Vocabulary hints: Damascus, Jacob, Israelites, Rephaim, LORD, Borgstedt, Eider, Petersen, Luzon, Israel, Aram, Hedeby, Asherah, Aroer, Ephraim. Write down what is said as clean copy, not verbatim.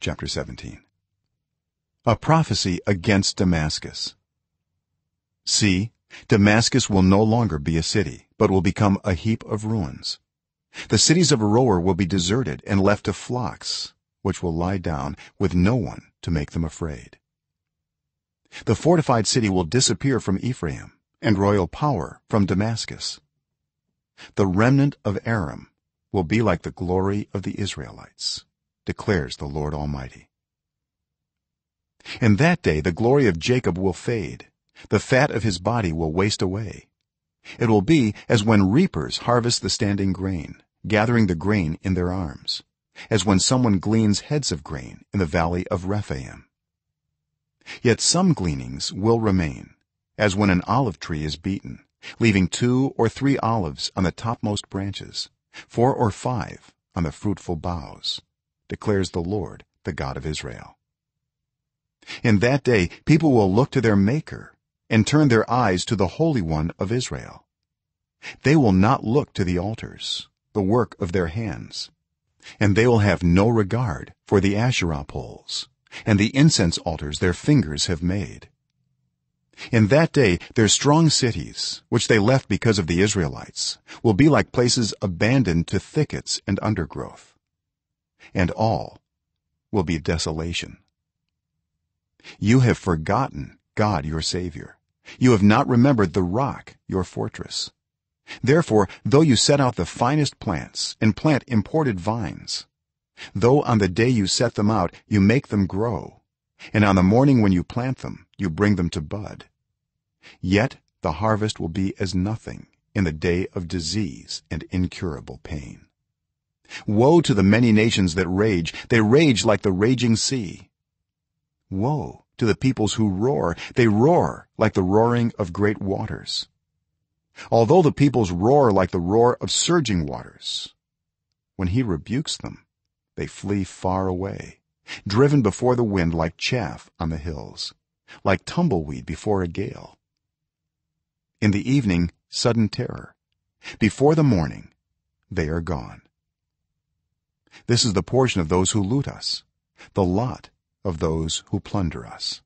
chapter 17. A prophecy against Damascus. See, Damascus will no longer be a city, but will become a heap of ruins. The cities of Aroer will be deserted and left to flocks, which will lie down with no one to make them afraid. The fortified city will disappear from Ephraim, and royal power from Damascus. The remnant of Aram will be like the glory of the Israelites, declares the Lord Almighty. In that day the glory of Jacob will fade, the fat of his body will waste away. It will be as when reapers harvest the standing grain, gathering the grain in their arms, as when someone gleans heads of grain in the valley of Rephaim. Yet some gleanings will remain, as when an olive tree is beaten, leaving 2 or 3 olives on the topmost branches, 4 or 5 on the fruitful boughs, declares the Lord, the God of Israel. In that day people will look to their Maker and turn their eyes to the Holy One of Israel. They will not look to the altars, the work of their hands, and they will have no regard for the Asherah poles and the incense altars their fingers have made. In that day their strong cities, which they left because of the Israelites, will be like places abandoned to thickets and undergrowth, and all will be desolation. You have forgotten God your Savior. You have not remembered the Rock your fortress. Therefore, though you set out the finest plants and plant imported vines, though on the day you set them out you make them grow, and on the morning when you plant them you bring them to bud, yet the harvest will be as nothing in the day of disease and incurable pain. Woe to the many nations that rage! They rage like the raging sea. Woe to the peoples who roar! They roar like the roaring of great waters. Although the peoples roar like the roar of surging waters, when he rebukes them, they flee far away, driven before the wind like chaff on the hills, like tumbleweed before a gale. In the evening, sudden terror. Before the morning, they are gone. This is the portion of those who loot us, the lot of those who plunder us.